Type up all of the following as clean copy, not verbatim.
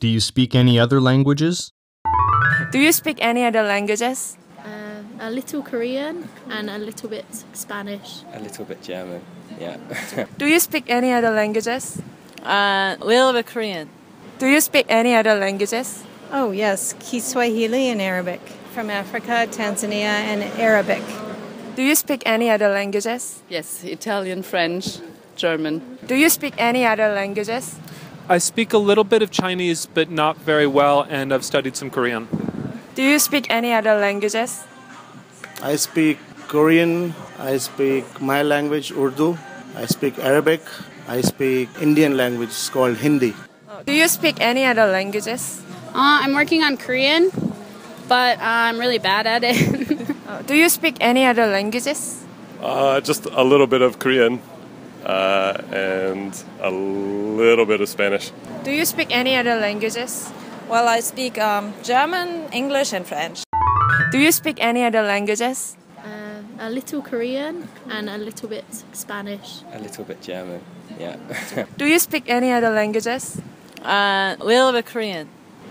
Do you speak any other languages? Do you speak any other languages? A little Korean and a little bit Spanish. A little bit German, yeah. Do you speak any other languages? A little bit Korean. Do you speak any other languages? Oh yes, Kiswahili and Arabic. From Africa, Tanzania and Arabic. Do you speak any other languages? Yes, Italian, French, German. Do you speak any other languages? I speak a little bit of Chinese, but not very well, and I've studied some Korean. Do you speak any other languages? I speak Korean, I speak my language, Urdu, I speak Arabic, I speak Indian language, it's called Hindi. Do you speak any other languages? I'm working on Korean, but I'm really bad at it. Do you speak any other languages? Just a little bit of Korean. And a little bit of Spanish. Do you speak any other languages? Well, I speak German, English and French. Do you speak any other languages? A little Korean and a little bit Spanish. A little bit German, yeah. Do you speak any other languages? A little bit Korean.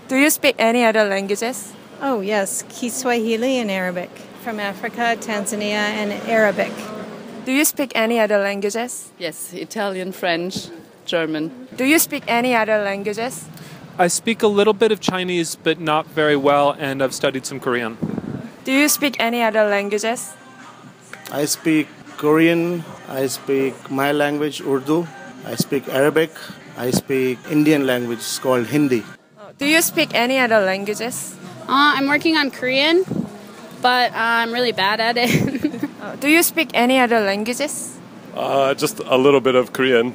Do you speak any other languages? Oh yes, Kiswahili and Arabic. From Africa, Tanzania and Arabic. Do you speak any other languages? Yes, Italian, French, German. Do you speak any other languages? I speak a little bit of Chinese, but not very well, and I've studied some Korean. Do you speak any other languages? I speak Korean, I speak my language, Urdu, I speak Arabic, I speak Indian language, it's called Hindi. Do you speak any other languages? I'm working on Korean, but I'm really bad at it. Do you speak any other languages? Just a little bit of Korean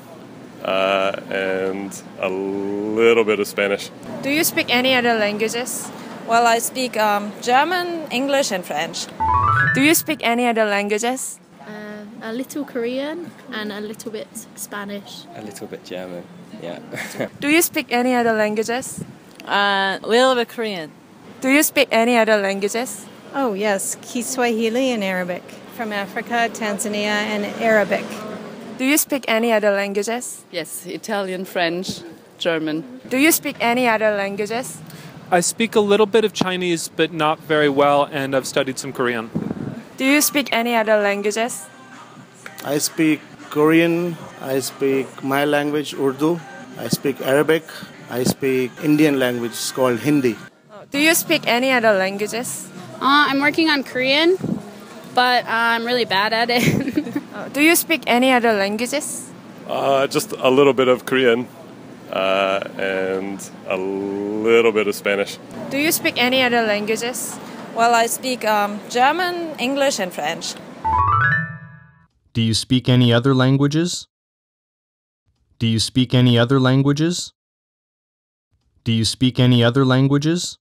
and a little bit of Spanish. Do you speak any other languages? Well, I speak German, English and French. Do you speak any other languages? A little Korean and a little bit Spanish. A little bit German, yeah. Do you speak any other languages? A little bit Korean. Do you speak any other languages? Oh yes, Kiswahili and Arabic. From Africa, Tanzania and Arabic. Do you speak any other languages? Yes, Italian, French, German. Do you speak any other languages? I speak a little bit of Chinese, but not very well, and I've studied some Korean. Do you speak any other languages? I speak Korean, I speak my language, Urdu, I speak Arabic, I speak Indian language, it's called Hindi. Do you speak any other languages? I'm working on Korean, but I'm really bad at it. Do you speak any other languages? Just a little bit of Korean and a little bit of Spanish. Do you speak any other languages? Well, I speak German, English and French. Do you speak any other languages? Do you speak any other languages? Do you speak any other languages?